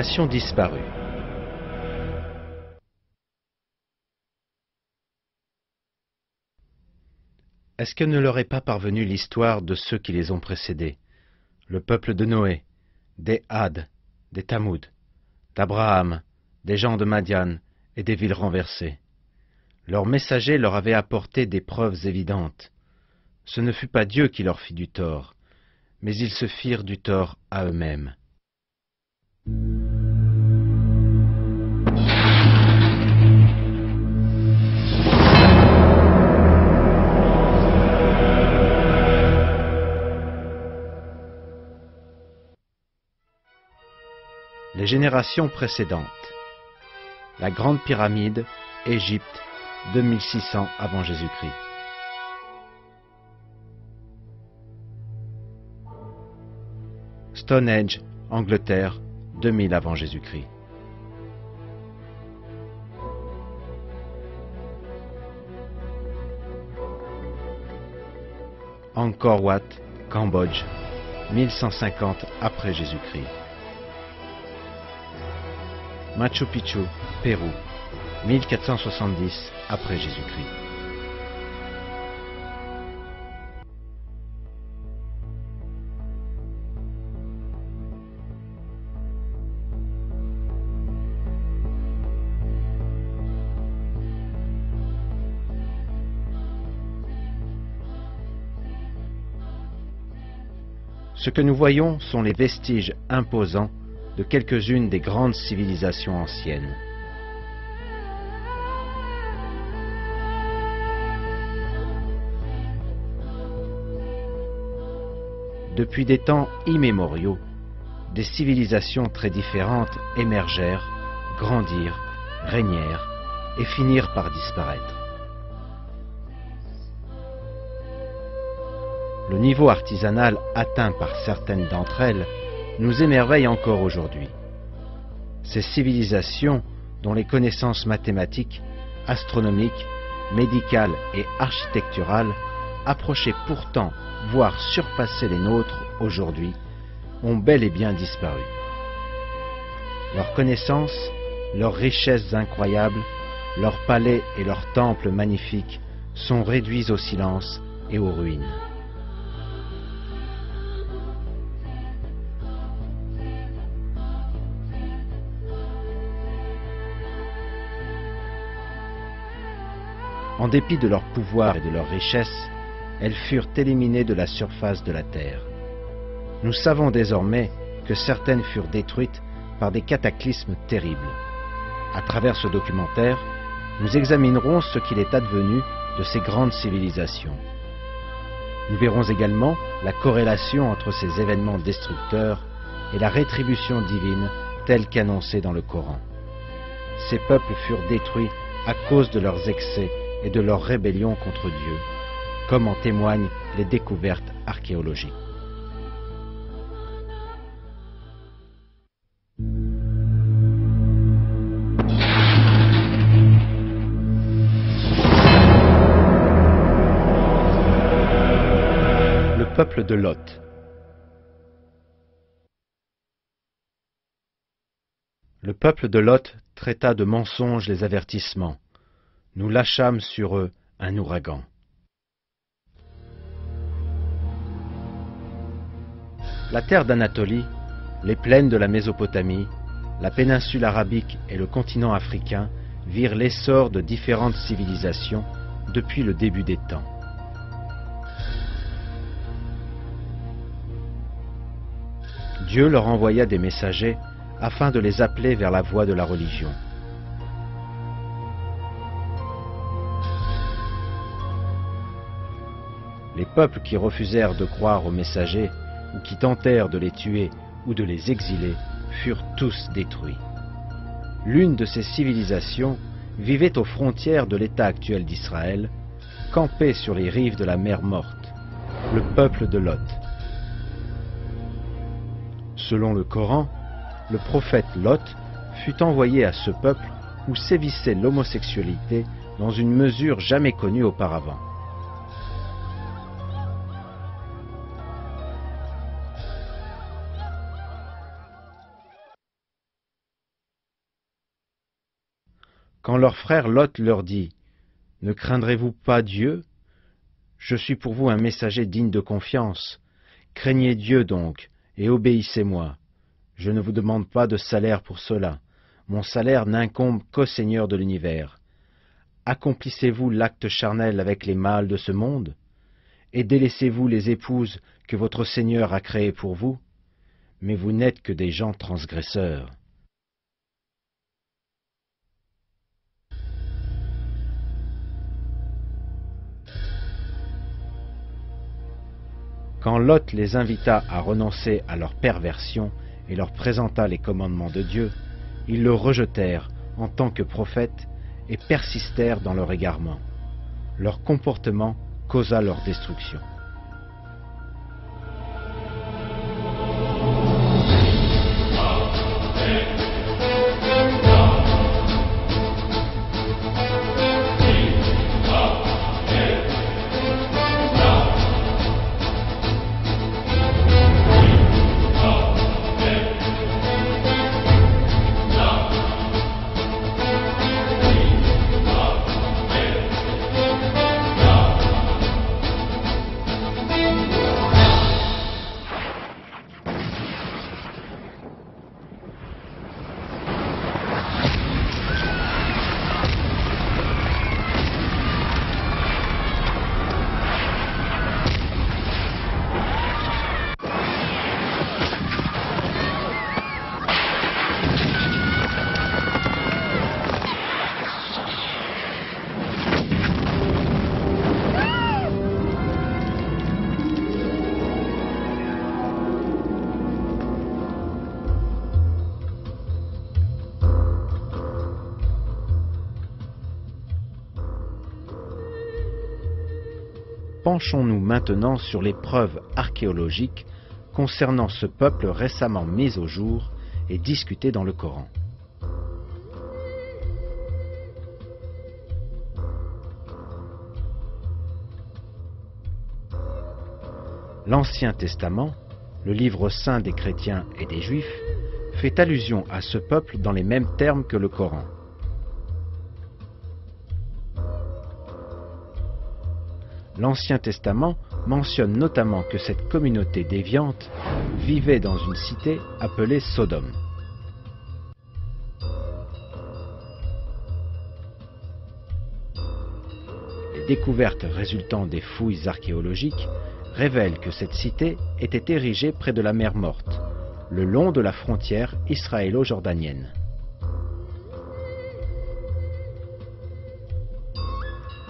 nation disparue. Est-ce que ne leur est pas parvenue l'histoire de ceux qui les ont précédés? Le peuple de Noé, des Ad, des Tamoud, d'Abraham, des gens de Madian et des villes renversées. Leurs messagers leur avaient apporté des preuves évidentes. Ce ne fut pas Dieu qui leur fit du tort, mais ils se firent du tort à eux-mêmes. Les générations précédentes. La Grande Pyramide, Égypte, 2600 avant Jésus-Christ. Stonehenge, Angleterre, 2000 avant Jésus-Christ. Angkor Wat, Cambodge, 1150 après Jésus-Christ. Machu Picchu, Pérou, 1470 après Jésus-Christ. Ce que nous voyons sont les vestiges imposants de quelques-unes des grandes civilisations anciennes. Depuis des temps immémoriaux, des civilisations très différentes émergèrent, grandirent, régnèrent et finirent par disparaître. Le niveau artisanal atteint par certaines d'entre elles nous émerveille encore aujourd'hui. Ces civilisations, dont les connaissances mathématiques, astronomiques, médicales et architecturales approchaient pourtant, voire surpassaient les nôtres aujourd'hui, ont bel et bien disparu. Leurs connaissances, leurs richesses incroyables, leurs palais et leurs temples magnifiques sont réduits au silence et aux ruines. En dépit de leur pouvoir et de leur richesse, elles furent éliminées de la surface de la terre. Nous savons désormais que certaines furent détruites par des cataclysmes terribles. À travers ce documentaire, nous examinerons ce qu'il est advenu de ces grandes civilisations. Nous verrons également la corrélation entre ces événements destructeurs et la rétribution divine telle qu'annoncée dans le Coran. Ces peuples furent détruits à cause de leurs excès et de leur rébellion contre Dieu, comme en témoignent les découvertes archéologiques. Le peuple de Lot. Le peuple de Lot traita de mensonges les avertissements. Nous lâchâmes sur eux un ouragan. La terre d'Anatolie, les plaines de la Mésopotamie, la péninsule arabique et le continent africain virent l'essor de différentes civilisations depuis le début des temps. Dieu leur envoya des messagers afin de les appeler vers la voie de la religion. Les peuples qui refusèrent de croire aux messagers ou qui tentèrent de les tuer ou de les exiler furent tous détruits. L'une de ces civilisations vivait aux frontières de l'État actuel d'Israël, campée sur les rives de la mer Morte, le peuple de Lot. Selon le Coran, le prophète Lot fut envoyé à ce peuple où sévissait l'homosexualité dans une mesure jamais connue auparavant. Quand leur frère Lot leur dit « Ne craindrez-vous pas Dieu? Je suis pour vous un messager digne de confiance. Craignez Dieu donc, et obéissez-moi. Je ne vous demande pas de salaire pour cela. Mon salaire n'incombe qu'au Seigneur de l'univers. Accomplissez-vous l'acte charnel avec les mâles de ce monde? Et délaissez-vous les épouses que votre Seigneur a créées pour vous? Mais vous n'êtes que des gens transgresseurs. » Quand Lot les invita à renoncer à leur perversion et leur présenta les commandements de Dieu, ils le rejetèrent en tant que prophète et persistèrent dans leur égarement. Leur comportement causa leur destruction. Penchons-nous maintenant sur les preuves archéologiques concernant ce peuple récemment mis au jour et discuté dans le Coran. L'Ancien Testament, le livre saint des chrétiens et des juifs, fait allusion à ce peuple dans les mêmes termes que le Coran. L'Ancien Testament mentionne notamment que cette communauté déviante vivait dans une cité appelée Sodome. Les découvertes résultant des fouilles archéologiques révèlent que cette cité était érigée près de la mer Morte, le long de la frontière israélo-jordanienne.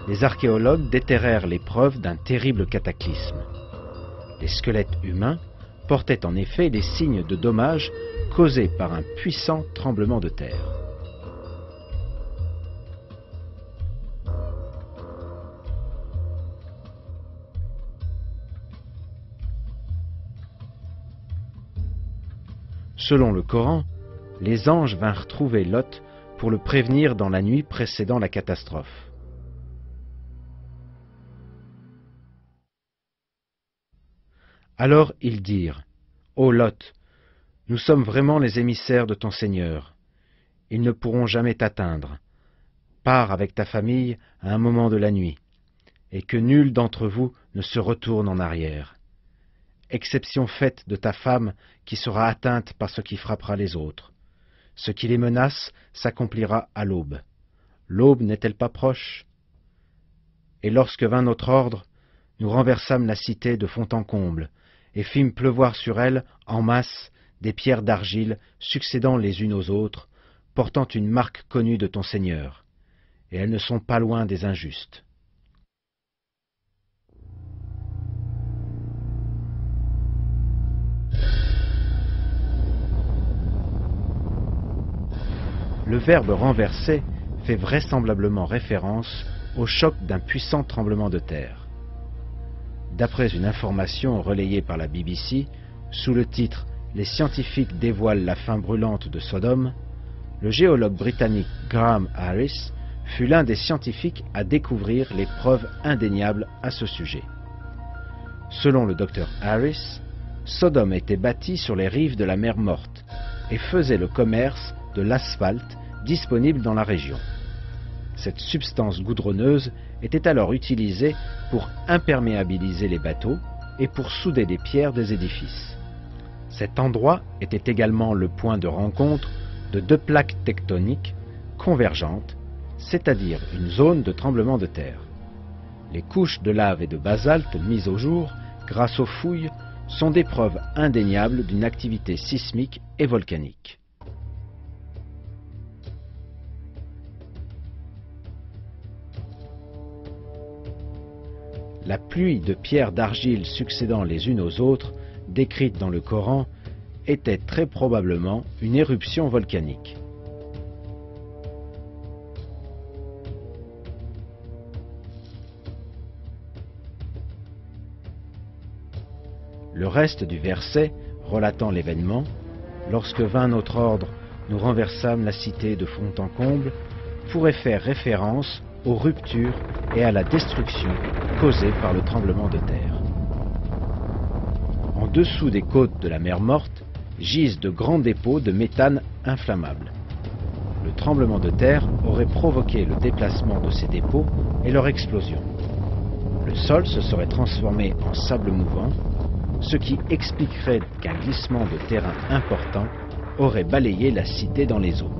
Les archéologues déterrèrent les preuves d'un terrible cataclysme. Les squelettes humains portaient en effet les signes de dommages causés par un puissant tremblement de terre. Selon le Coran, les anges vinrent trouver Lot pour le prévenir dans la nuit précédant la catastrophe. Alors ils dirent « Ô Lot, nous sommes vraiment les émissaires de ton Seigneur. Ils ne pourront jamais t'atteindre. Pars avec ta famille à un moment de la nuit, et que nul d'entre vous ne se retourne en arrière. Exception faite de ta femme qui sera atteinte par ce qui frappera les autres. Ce qui les menace s'accomplira à l'aube. L'aube n'est-elle pas proche? Et lorsque vint notre ordre, nous renversâmes la cité de fond en comble, et fîmes pleuvoir sur elle, en masse, des pierres d'argile succédant les unes aux autres, portant une marque connue de ton Seigneur. Et elles ne sont pas loin des injustes. » Le verbe « renverser » fait vraisemblablement référence au choc d'un puissant tremblement de terre. D'après une information relayée par la BBC, sous le titre « Les scientifiques dévoilent la fin brûlante de Sodome », le géologue britannique Graham Harris fut l'un des scientifiques à découvrir les preuves indéniables à ce sujet. Selon le docteur Harris, Sodome était bâtie sur les rives de la mer Morte et faisait le commerce de l'asphalte disponible dans la région. Cette substance goudronneuse était alors utilisée pour imperméabiliser les bateaux et pour souder les pierres des édifices. Cet endroit était également le point de rencontre de deux plaques tectoniques convergentes, c'est-à-dire une zone de tremblement de terre. Les couches de lave et de basalte mises au jour grâce aux fouilles sont des preuves indéniables d'une activité sismique et volcanique. La pluie de pierres d'argile succédant les unes aux autres, décrite dans le Coran, était très probablement une éruption volcanique. Le reste du verset relatant l'événement, lorsque vint notre ordre, nous renversâmes la cité de fond en comble, pourrait faire référence aux ruptures et à la destruction causée par le tremblement de terre. En dessous des côtes de la mer Morte gisent de grands dépôts de méthane inflammable. Le tremblement de terre aurait provoqué le déplacement de ces dépôts et leur explosion. Le sol se serait transformé en sable mouvant, ce qui expliquerait qu'un glissement de terrain important aurait balayé la cité dans les eaux.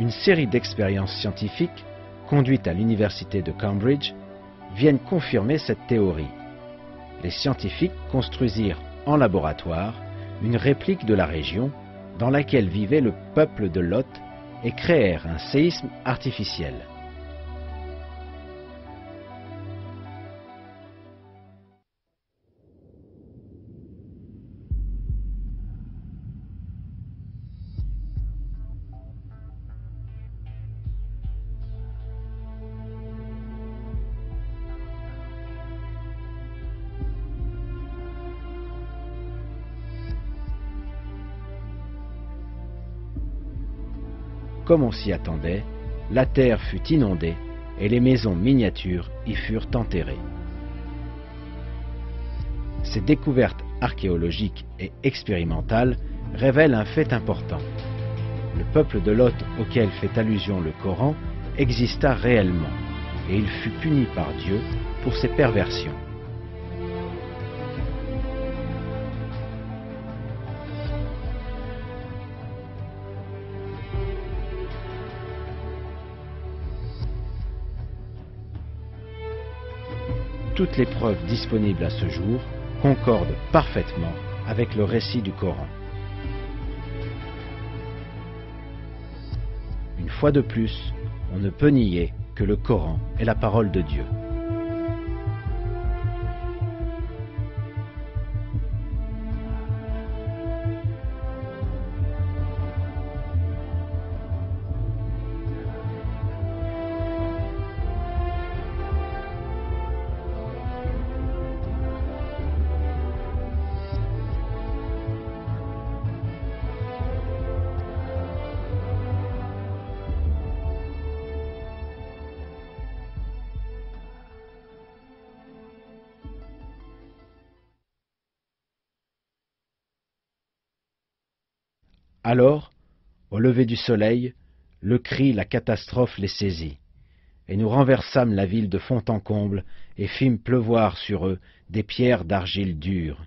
Une série d'expériences scientifiques conduites à l'université de Cambridge viennent confirmer cette théorie. Les scientifiques construisirent en laboratoire une réplique de la région dans laquelle vivait le peuple de Lot et créèrent un séisme artificiel. Comme on s'y attendait, la terre fut inondée et les maisons miniatures y furent enterrées. Ces découvertes archéologiques et expérimentales révèlent un fait important. Le peuple de Lot auquel fait allusion le Coran exista réellement et il fut puni par Dieu pour ses perversions. Toutes les preuves disponibles à ce jour concordent parfaitement avec le récit du Coran. Une fois de plus, on ne peut nier que le Coran est la parole de Dieu. Alors, au lever du soleil, le cri, la catastrophe les saisit, et nous renversâmes la ville de fond en comble et fîmes pleuvoir sur eux des pierres d'argile dure.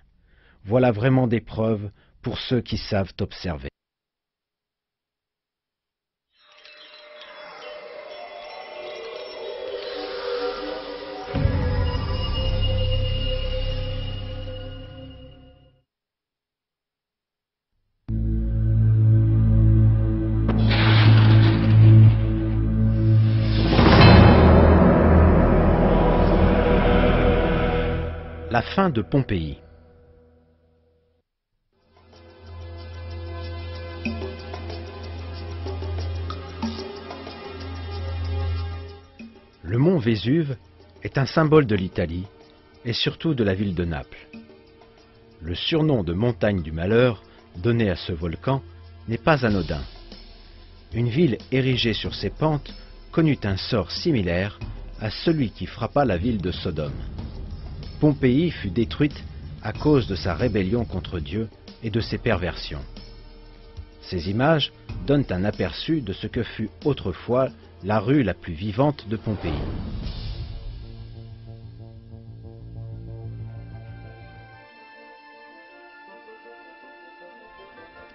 Voilà vraiment des preuves pour ceux qui savent observer. la fin de Pompéi. Le mont Vésuve est un symbole de l'Italie et surtout de la ville de Naples. Le surnom de montagne du malheur donné à ce volcan n'est pas anodin. Une ville érigée sur ses pentes connut un sort similaire à celui qui frappa la ville de Sodome. Pompéi fut détruite à cause de sa rébellion contre Dieu et de ses perversions. Ces images donnent un aperçu de ce que fut autrefois la rue la plus vivante de Pompéi.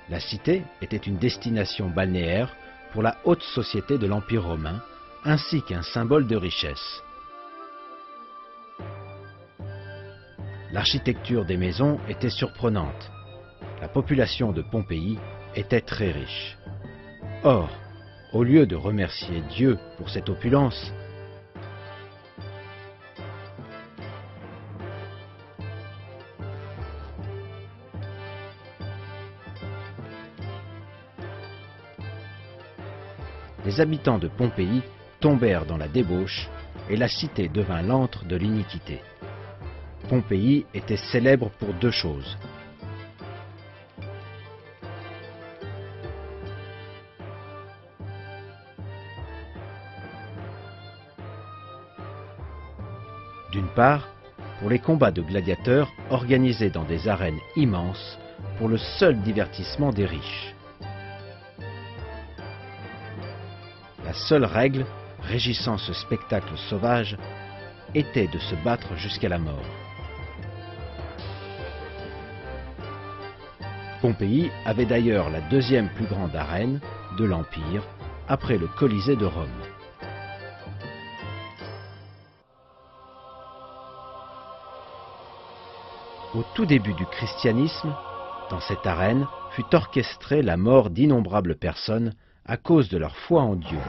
La cité était une destination balnéaire pour la haute société de l'Empire romain, ainsi qu'un symbole de richesse. L'architecture des maisons était surprenante. La population de Pompéi était très riche. Or, au lieu de remercier Dieu pour cette opulence, les habitants de Pompéi tombèrent dans la débauche et la cité devint l'antre de l'iniquité. Pompéi était célèbre pour deux choses. D'une part, pour les combats de gladiateurs organisés dans des arènes immenses pour le seul divertissement des riches. La seule règle régissant ce spectacle sauvage était de se battre jusqu'à la mort. Pompéi avait d'ailleurs la deuxième plus grande arène de l'Empire après le Colisée de Rome. Au tout début du christianisme, dans cette arène fut orchestrée la mort d'innombrables personnes à cause de leur foi en Dieu.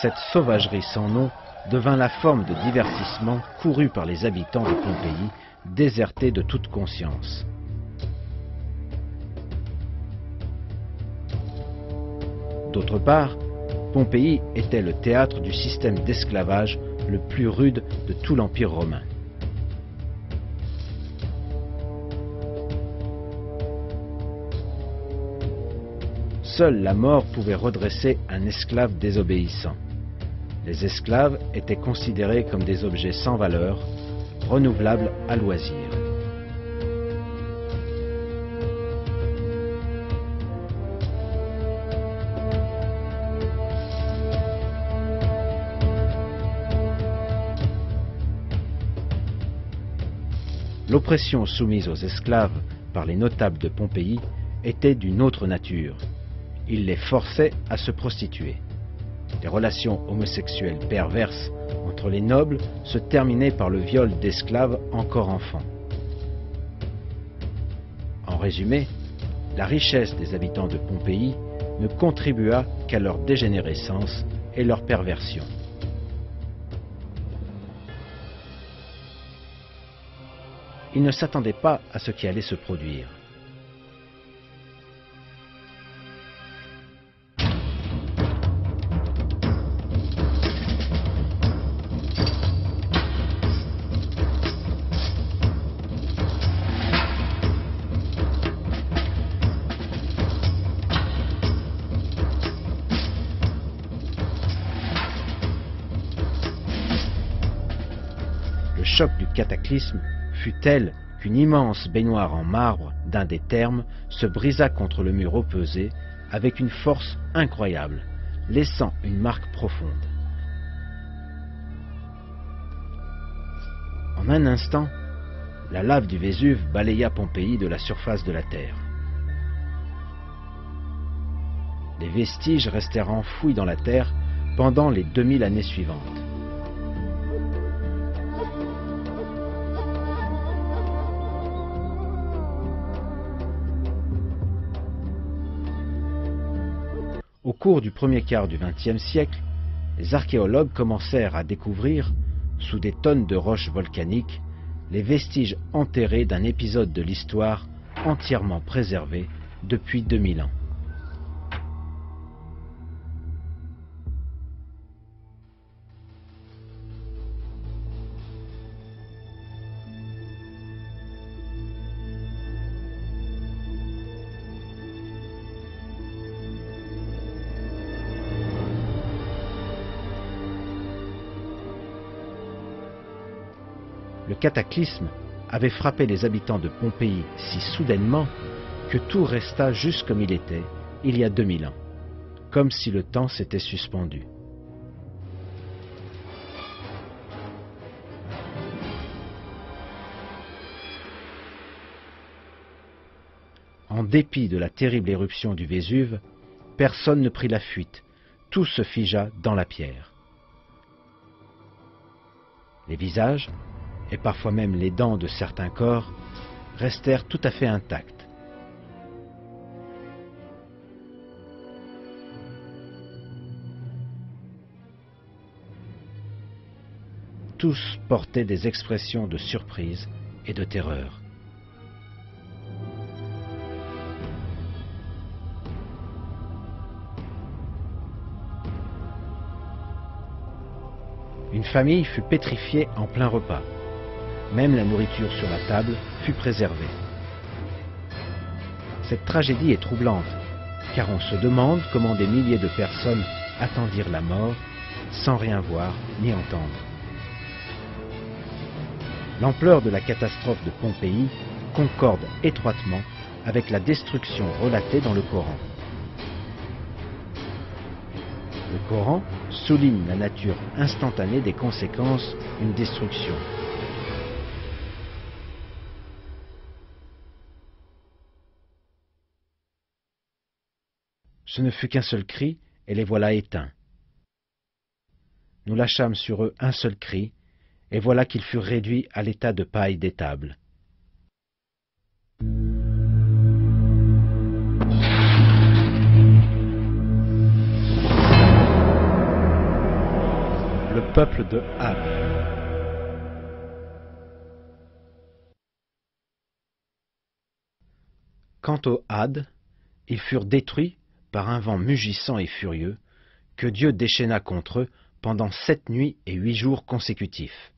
Cette sauvagerie sans nom devint la forme de divertissement courue par les habitants de Pompéi, désertés de toute conscience. D'autre part, Pompéi était le théâtre du système d'esclavage le plus rude de tout l'Empire romain. Seule la mort pouvait redresser un esclave désobéissant. Les esclaves étaient considérés comme des objets sans valeur, renouvelables à loisir. L'oppression soumise aux esclaves par les notables de Pompéi était d'une autre nature. Il les forçait à se prostituer. Les relations homosexuelles perverses entre les nobles se terminaient par le viol d'esclaves encore enfants. En résumé, la richesse des habitants de Pompéi ne contribua qu'à leur dégénérescence et leur perversion. Ils ne s'attendaient pas à ce qui allait se produire. Le choc du cataclysme fut tel qu'une immense baignoire en marbre d'un des thermes se brisa contre le mur opposé avec une force incroyable, laissant une marque profonde. En un instant, la lave du Vésuve balaya Pompéi de la surface de la terre. Les vestiges restèrent enfouis dans la terre pendant les 2000 années suivantes. Au cours du premier quart du XXe siècle, les archéologues commencèrent à découvrir, sous des tonnes de roches volcaniques, les vestiges enterrés d'un épisode de l'histoire entièrement préservé depuis 2000 ans. Le cataclysme avait frappé les habitants de Pompéi si soudainement que tout resta juste comme il était il y a 2000 ans, comme si le temps s'était suspendu. En dépit de la terrible éruption du Vésuve, personne ne prit la fuite, tout se figea dans la pierre. Les visages, et parfois même les dents de certains corps, restèrent tout à fait intacts. Tous portaient des expressions de surprise et de terreur. Une famille fut pétrifiée en plein repas. Même la nourriture sur la table fut préservée. Cette tragédie est troublante, car on se demande comment des milliers de personnes attendirent la mort sans rien voir ni entendre. L'ampleur de la catastrophe de Pompéi concorde étroitement avec la destruction relatée dans le Coran. Le Coran souligne la nature instantanée des conséquences d'une destruction. Ce ne fut qu'un seul cri, et les voilà éteints. Nous lâchâmes sur eux un seul cri, et voilà qu'ils furent réduits à l'état de paille d'étable. Le peuple de Ad. Quant aux Ad, ils furent détruits par un vent mugissant et furieux, que Dieu déchaîna contre eux pendant 7 nuits et 8 jours consécutifs.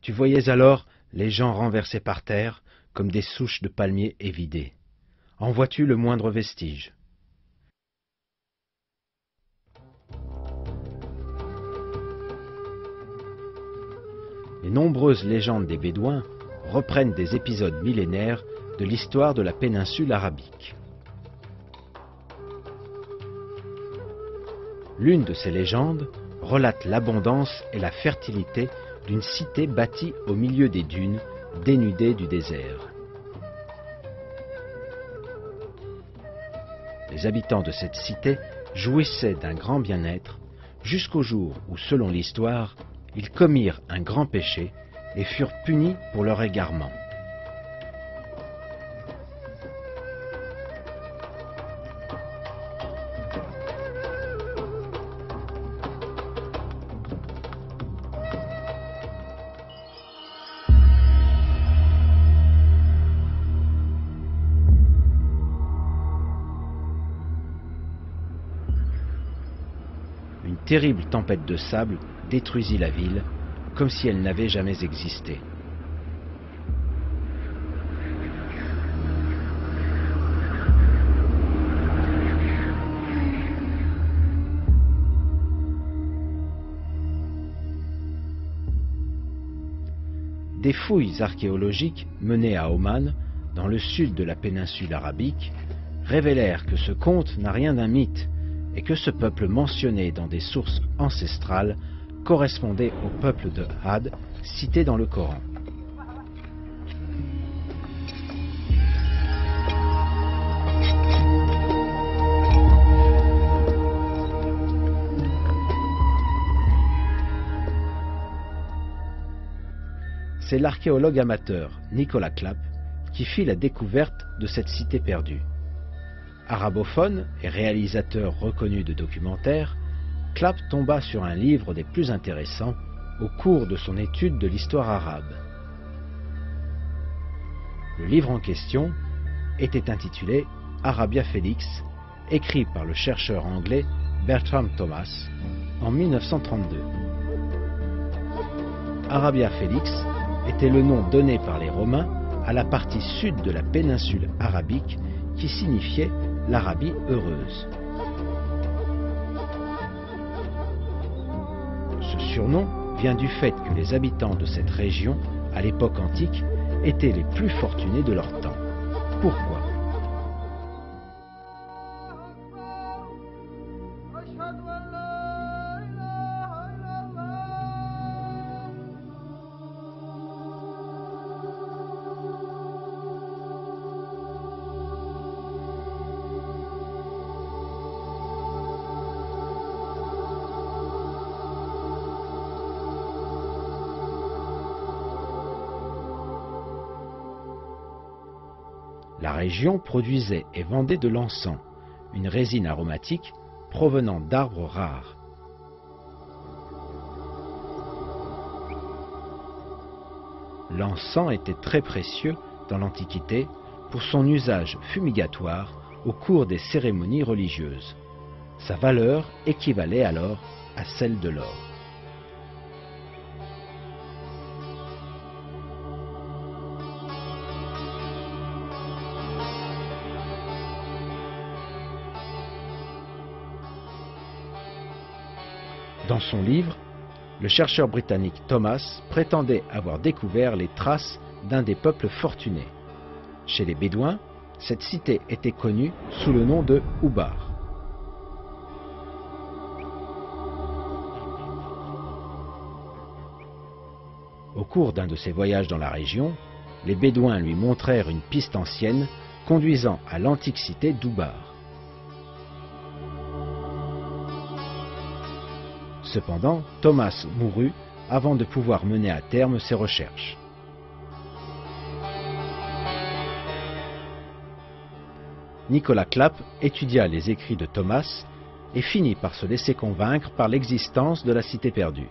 Tu voyais alors les gens renversés par terre, comme des souches de palmiers évidées. En vois-tu le moindre vestige? Les nombreuses légendes des Bédouins reprennent des épisodes millénaires de l'histoire de la péninsule arabique. L'une de ces légendes relate l'abondance et la fertilité d'une cité bâtie au milieu des dunes, dénudée du désert. Les habitants de cette cité jouissaient d'un grand bien-être jusqu'au jour où, selon l'histoire, ils commirent un grand péché et furent punis pour leur égarement. Une terrible tempête de sable détruisit la ville, comme si elle n'avait jamais existé. Des fouilles archéologiques menées à Oman, dans le sud de la péninsule arabique, révélèrent que ce conte n'a rien d'un mythe, et que ce peuple mentionné dans des sources ancestrales correspondait au peuple de Had cité dans le Coran. C'est l'archéologue amateur Nicolas Clapp qui fit la découverte de cette cité perdue. Arabophone et réalisateur reconnu de documentaires, Clapp tomba sur un livre des plus intéressants au cours de son étude de l'histoire arabe. Le livre en question était intitulé « Arabia Felix », écrit par le chercheur anglais Bertram Thomas en 1932. Arabia Felix était le nom donné par les Romains à la partie sud de la péninsule arabique qui signifiait l'Arabie heureuse. Ce surnom vient du fait que les habitants de cette région, à l'époque antique, étaient les plus fortunés de leur temps. Pourquoi ? La région produisait et vendait de l'encens, une résine aromatique provenant d'arbres rares. L'encens était très précieux dans l'Antiquité pour son usage fumigatoire au cours des cérémonies religieuses. Sa valeur équivalait alors à celle de l'or. Dans son livre, le chercheur britannique Thomas prétendait avoir découvert les traces d'un des peuples fortunés. Chez les Bédouins, cette cité était connue sous le nom de Oubar. Au cours d'un de ses voyages dans la région, les Bédouins lui montrèrent une piste ancienne conduisant à l'antique cité d'Oubar. Cependant, Thomas mourut avant de pouvoir mener à terme ses recherches. Nicolas Clapp étudia les écrits de Thomas et finit par se laisser convaincre par l'existence de la cité perdue.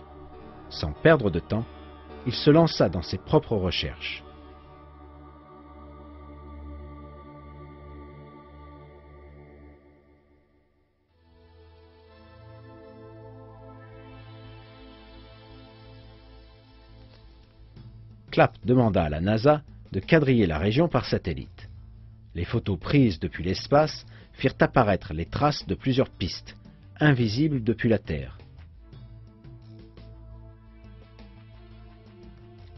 Sans perdre de temps, il se lança dans ses propres recherches. Clapp demanda à la NASA de quadriller la région par satellite. Les photos prises depuis l'espace firent apparaître les traces de plusieurs pistes, invisibles depuis la Terre.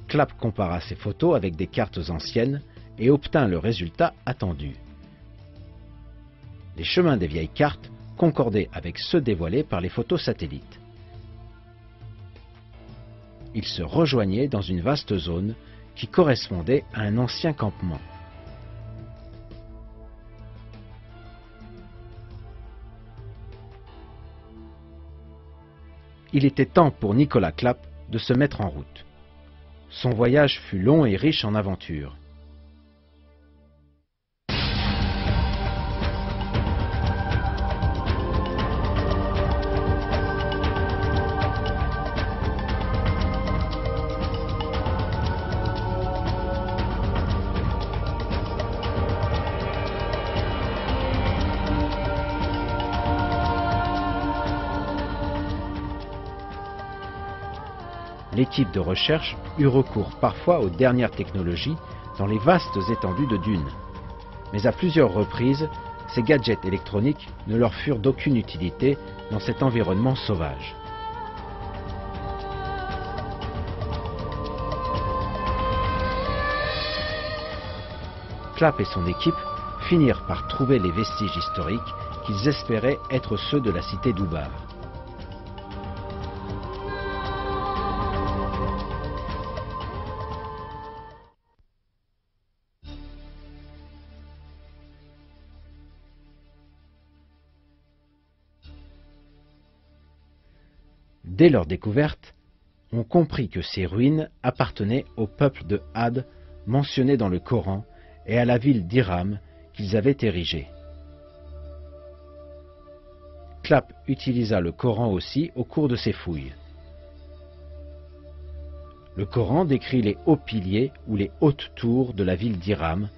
Clapp compara ces photos avec des cartes anciennes et obtint le résultat attendu. Les chemins des vieilles cartes concordaient avec ceux dévoilés par les photos satellites. Ils se rejoignaient dans une vaste zone qui correspondait à un ancien campement. Il était temps pour Nicolas Clapp de se mettre en route. Son voyage fut long et riche en aventures. L'équipe de recherche eut recours parfois aux dernières technologies dans les vastes étendues de dunes. Mais à plusieurs reprises, ces gadgets électroniques ne leur furent d'aucune utilité dans cet environnement sauvage. Clapp et son équipe finirent par trouver les vestiges historiques qu'ils espéraient être ceux de la cité d'Oubar. Dès leur découverte, on comprit que ces ruines appartenaient au peuple de Ad mentionné dans le Coran et à la ville d'Iram qu'ils avaient érigée. Clapp utilisa le Coran aussi au cours de ses fouilles. Le Coran décrit les hauts piliers ou les hautes tours de la ville d'Iram,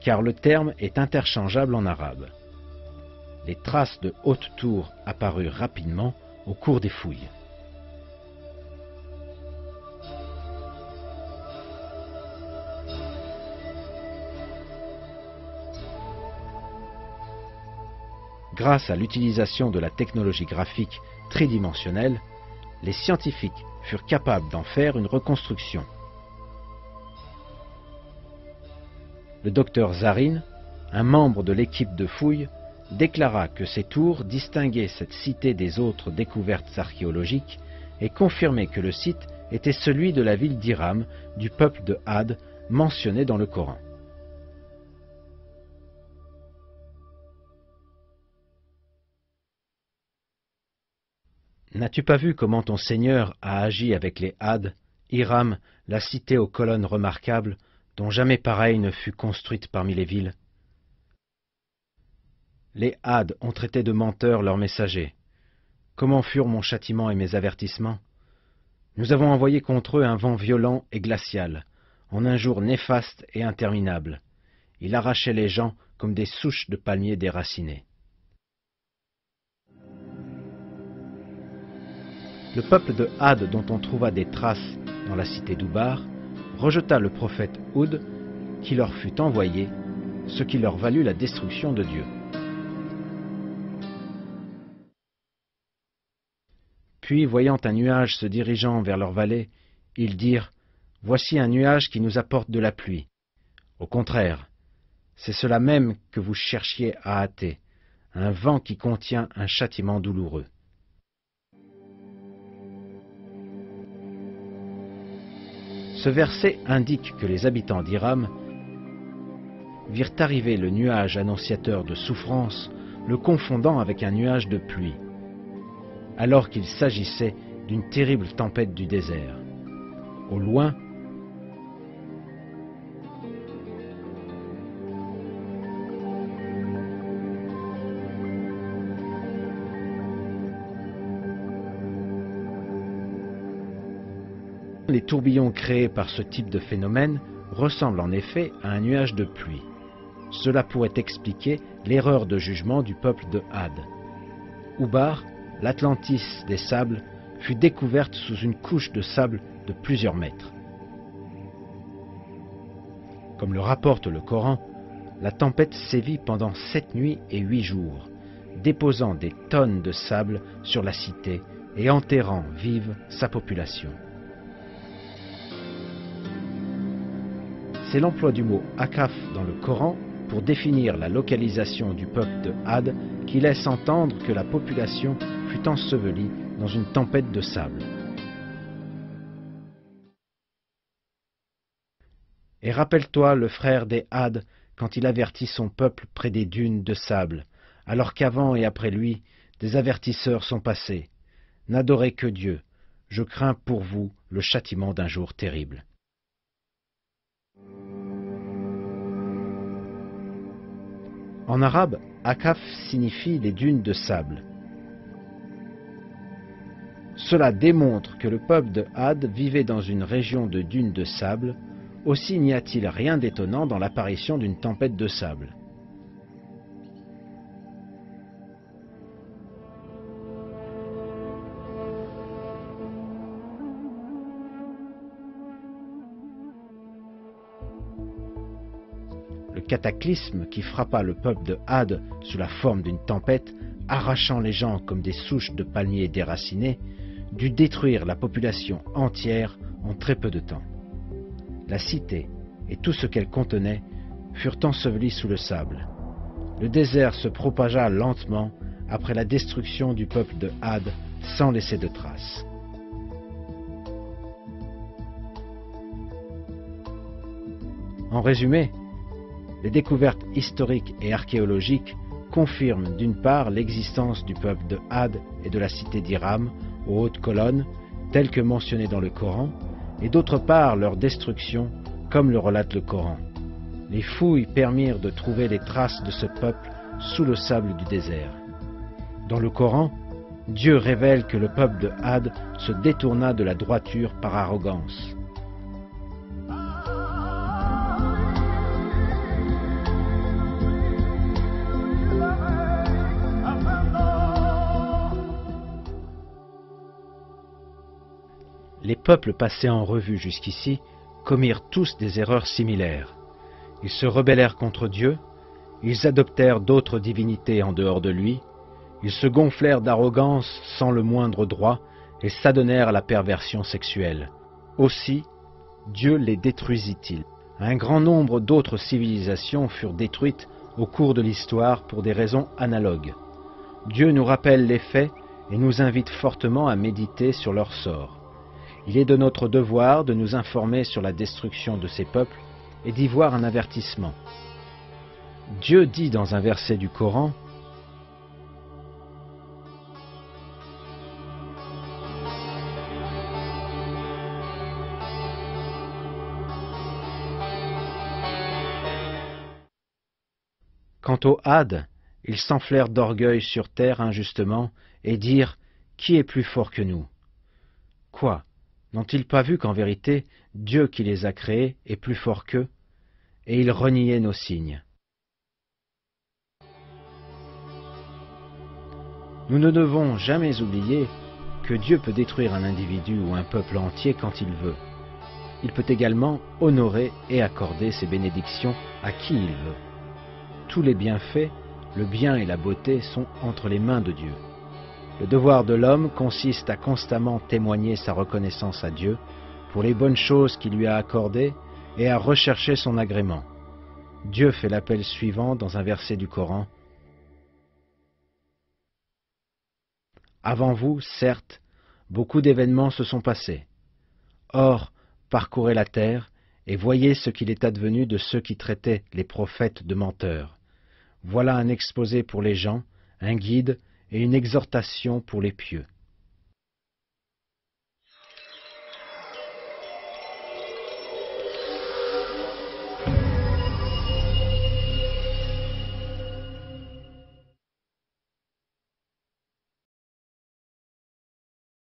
car le terme est interchangeable en arabe. Les traces de hautes tours apparurent rapidement au cours des fouilles. Grâce à l'utilisation de la technologie graphique tridimensionnelle, les scientifiques furent capables d'en faire une reconstruction. Le docteur Zarin, un membre de l'équipe de fouilles, déclara que ces tours distinguaient cette cité des autres découvertes archéologiques et confirmait que le site était celui de la ville d'Iram, du peuple de Ad, mentionné dans le Coran. N'as-tu pas vu comment ton Seigneur a agi avec les Ad, Iram, la cité aux colonnes remarquables, dont jamais pareille ne fut construite parmi les villes? Les Had ont traité de menteurs leurs messagers. Comment furent mon châtiment et mes avertissements? Nous avons envoyé contre eux un vent violent et glacial, en un jour néfaste et interminable. Il arrachait les gens comme des souches de palmiers déracinées. Le peuple de Had, dont on trouva des traces dans la cité d'Oubar, rejeta le prophète Houd, qui leur fut envoyé, ce qui leur valut la destruction de Dieu. Puis, voyant un nuage se dirigeant vers leur vallée, ils dirent « Voici un nuage qui nous apporte de la pluie. » Au contraire, c'est cela même que vous cherchiez à hâter, un vent qui contient un châtiment douloureux. Ce verset indique que les habitants d'Iram virent arriver le nuage annonciateur de souffrance, le confondant avec un nuage de pluie, alors qu'il s'agissait d'une terrible tempête du désert. Au loin, les tourbillons créés par ce type de phénomène ressemblent en effet à un nuage de pluie. Cela pourrait expliquer l'erreur de jugement du peuple de Had. Oubar, l'Atlantis des sables, fut découverte sous une couche de sable de plusieurs mètres. Comme le rapporte le Coran, la tempête sévit pendant 7 nuits et 8 jours, déposant des tonnes de sable sur la cité et enterrant vive sa population. C'est l'emploi du mot « akaf » dans le Coran pour définir la localisation du peuple de Had qui laisse entendre que la population fut ensevelie dans une tempête de sable. Et rappelle-toi le frère des Had quand il avertit son peuple près des dunes de sable, alors qu'avant et après lui, des avertisseurs sont passés. N'adorez que Dieu, je crains pour vous le châtiment d'un jour terrible. En arabe, Akaf signifie des dunes de sable. Cela démontre que le peuple de Had vivait dans une région de dunes de sable, aussi n'y a-t-il rien d'étonnant dans l'apparition d'une tempête de sable. Le cataclysme qui frappa le peuple de Had sous la forme d'une tempête, arrachant les gens comme des souches de palmiers déracinées, dut détruire la population entière en très peu de temps. La cité et tout ce qu'elle contenait furent ensevelis sous le sable. Le désert se propagea lentement après la destruction du peuple de Had sans laisser de traces. En résumé, les découvertes historiques et archéologiques confirment d'une part l'existence du peuple de Had et de la cité d'Iram aux hautes colonnes, telles que mentionnées dans le Coran, et d'autre part leur destruction, comme le relate le Coran. Les fouilles permirent de trouver les traces de ce peuple sous le sable du désert. Dans le Coran, Dieu révèle que le peuple de Had se détourna de la droiture par arrogance. Les peuples passés en revue jusqu'ici commirent tous des erreurs similaires. Ils se rebellèrent contre Dieu, ils adoptèrent d'autres divinités en dehors de lui, ils se gonflèrent d'arrogance sans le moindre droit et s'adonnèrent à la perversion sexuelle. Aussi, Dieu les détruisit-il. Un grand nombre d'autres civilisations furent détruites au cours de l'histoire pour des raisons analogues. Dieu nous rappelle les faits et nous invite fortement à méditer sur leur sort. Il est de notre devoir de nous informer sur la destruction de ces peuples et d'y voir un avertissement. Dieu dit dans un verset du Coran, quant aux Ad, ils s'enflèrent d'orgueil sur terre injustement et dirent « Qui est plus fort que nous ?» Quoi ? N'ont-ils pas vu qu'en vérité, Dieu qui les a créés est plus fort qu'eux ? Et ils reniaient nos signes. Nous ne devons jamais oublier que Dieu peut détruire un individu ou un peuple entier quand il veut. Il peut également honorer et accorder ses bénédictions à qui il veut. Tous les bienfaits, le bien et la beauté sont entre les mains de Dieu. Le devoir de l'homme consiste à constamment témoigner sa reconnaissance à Dieu pour les bonnes choses qu'il lui a accordées et à rechercher son agrément. Dieu fait l'appel suivant dans un verset du Coran. Avant vous, certes, beaucoup d'événements se sont passés. Or, parcourez la terre et voyez ce qu'il est advenu de ceux qui traitaient les prophètes de menteurs. Voilà un exposé pour les gens, un guide et une exhortation pour les pieux.